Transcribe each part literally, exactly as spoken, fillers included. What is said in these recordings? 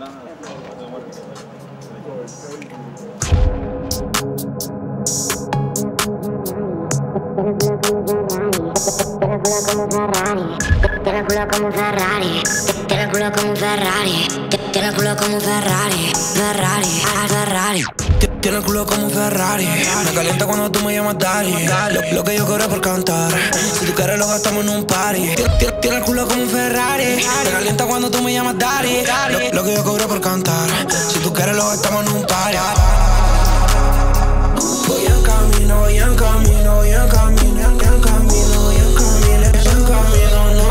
Tiene el culo como un Ferrari. Me calienta cuando tú me llamas daddy. Lo, lo que yo quiero es por cantar. Si tú quieres lo gastamos en un party. Tiene, tiene el culo como un Ferrari. Me calienta cuando tú me llamas daddy. Lo, lo que yo quiero es por cantar. Si tú quieres lo gastamos en un party. Voy en camino, voy en camino, voy en camino, voy en camino, voy en camino, voy en camino, no.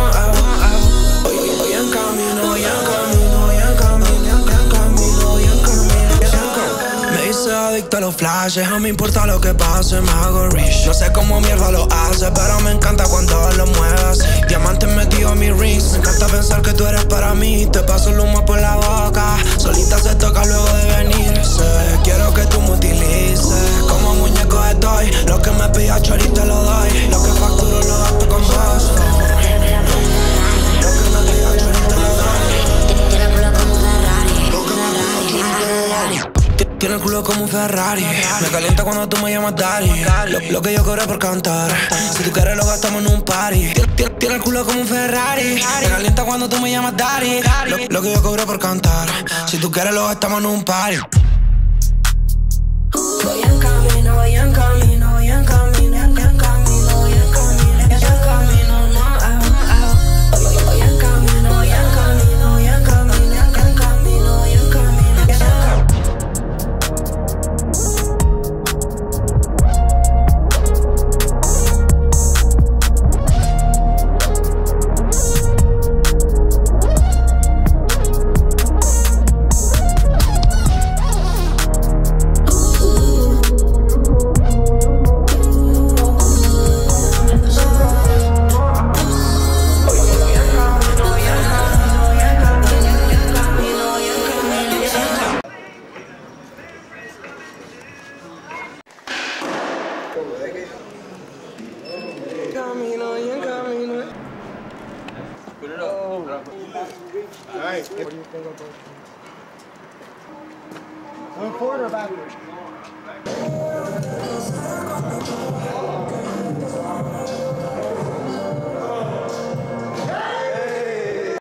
Voy, voy en camino, voy en camino, voy en camino, voy en camino, voy en camino. Me hice adicto a los flashes, no me importa lo que pase, me hago rich. No sé cómo mierda lo hace, pero me encanta cuando lo muevas. Diamantes metidos en mis rings, me encanta pensar que tú eres para mí. Te paso el humo por la boca, solita se toca luego de venirse. Quiero que tú me utilices. Lo que me pidas chorizo te lo doy. Lo que facturo lo gasto con vos. Lo que me pidas chorizo te lo doy. Tiene el culo como un Ferrari. Tiene el culo como un Ferrari. Me calienta cuando tú me llamas daddy. Lo, lo que yo quiero es por cantar. Si tú quieres lo gastamos en un party. Tiene el culo como un Ferrari. Me calienta cuando tú me llamas daddy. Lo, lo que yo quiero es por cantar. Si tú quieres lo gastamos en un party. Voy en camino, voy en camino, voy en camino, voy en camino, voy en camino, voy en camino, no. Voy en camino, voy en camino, voy en camino, voy en camino, voy en Alright. One forward or backwards?